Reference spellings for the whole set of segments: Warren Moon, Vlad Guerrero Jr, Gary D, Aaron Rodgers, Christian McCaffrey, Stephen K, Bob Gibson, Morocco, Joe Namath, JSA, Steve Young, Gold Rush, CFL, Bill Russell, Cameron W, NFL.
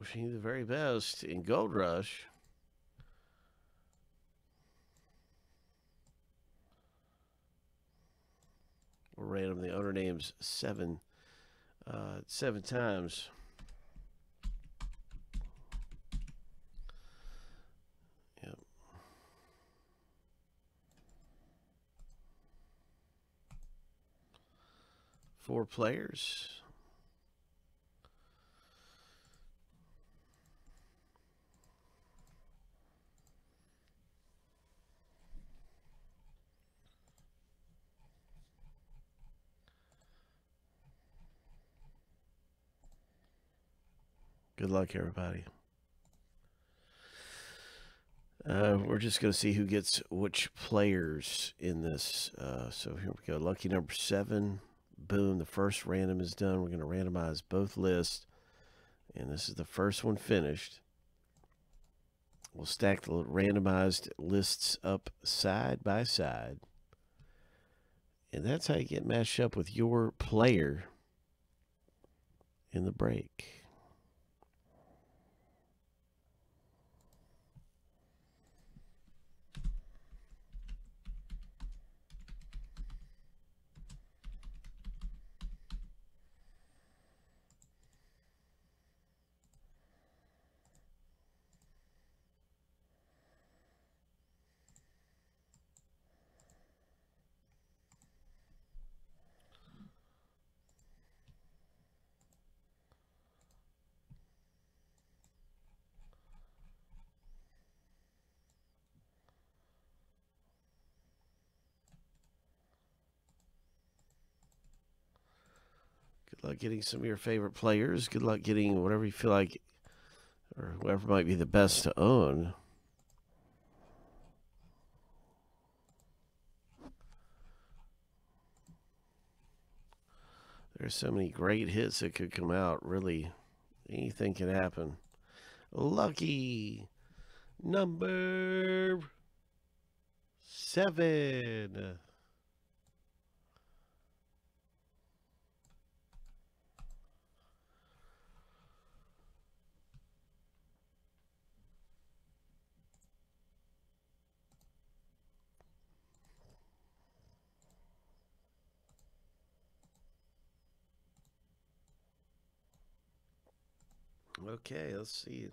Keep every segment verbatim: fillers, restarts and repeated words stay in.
Wishing you the very best in Gold Rush. We're random the owner names seven, uh, seven times. Four players. Good luck, everybody. Uh, we're just going to see who gets which players in this. Uh, so here we go. Lucky number seven. Boom, the first random is done. We're going to randomize both lists, and this is the first one finished. We'll stack the randomized lists up side by side, and that's how you get matched up with your player in the break. Good luck getting some of your favorite players. Good luck getting whatever you feel like or whoever might be the best to own. There's so many great hits that could come out. Really, anything can happen. Lucky number seven. Okay, let's see.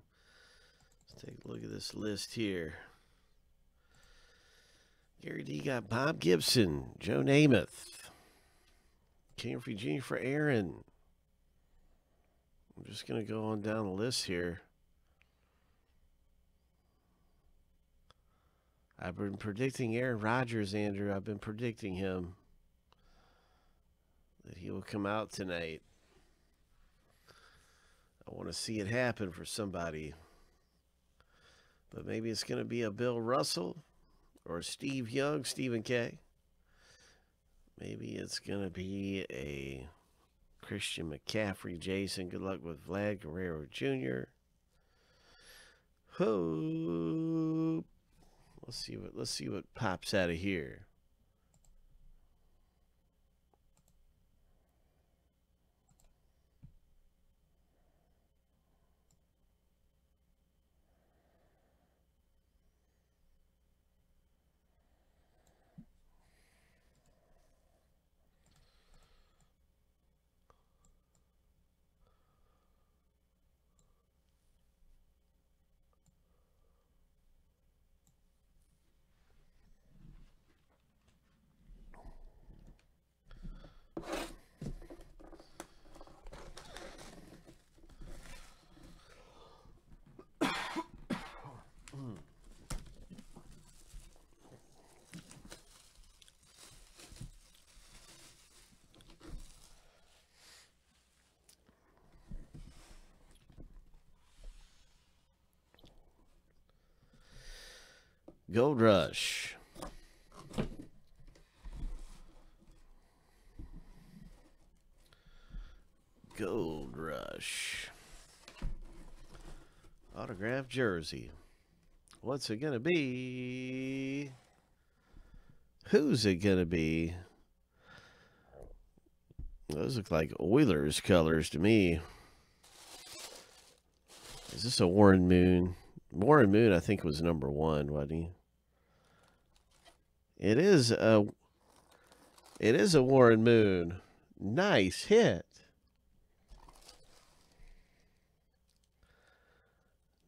Let's take a look at this list here. Gary D got Bob Gibson, Joe Namath, Cameron W for Aaron. I'm just going to go on down the list here. I've been predicting Aaron Rodgers, Andrew. I've been predicting him that he will come out tonight. I want to see it happen for somebody. But maybe it's going to be a Bill Russell or Steve Young, Stephen K. Maybe it's going to be a Christian McCaffrey, Jason. Good luck with Vlad Guerrero Junior Hope. Let's see what let's see what pops out of here. Gold Rush. Gold Rush. Autographed jersey. What's it going to be? Who's it going to be? Those look like Oilers colors to me. Is this a Warren Moon? Warren Moon, I think, was number one, wasn't he? It is a, it is a Warren Moon. Nice hit.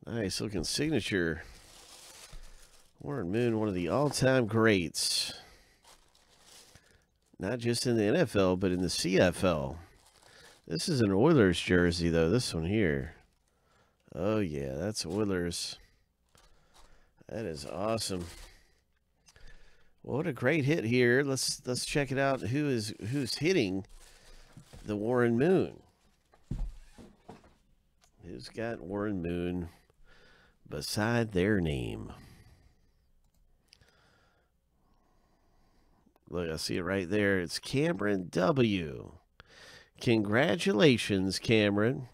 Nice looking signature. Warren Moon, one of the all-time greats. Not just in the N F L, but in the C F L. This is an Oilers jersey, though. This one here. Oh, yeah, that's Oilers. That is awesome. What a great hit here. Let's let's check it out. Who is who's hitting the Warren Moon? Who's got Warren Moon beside their name? Look, I see it right there. It's Cameron W. Congratulations, Cameron.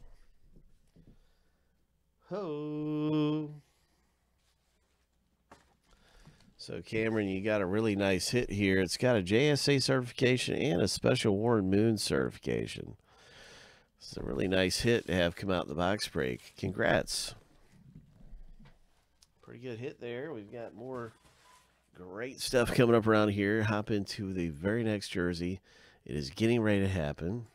Ho. So, Cameron, you got a really nice hit here. It's got a J S A certification and a special Warren Moon certification. It's a really nice hit to have come out in the box break. Congrats. Pretty good hit there. We've got more great stuff coming up around here. Hop into the very next jersey. It is getting ready to happen.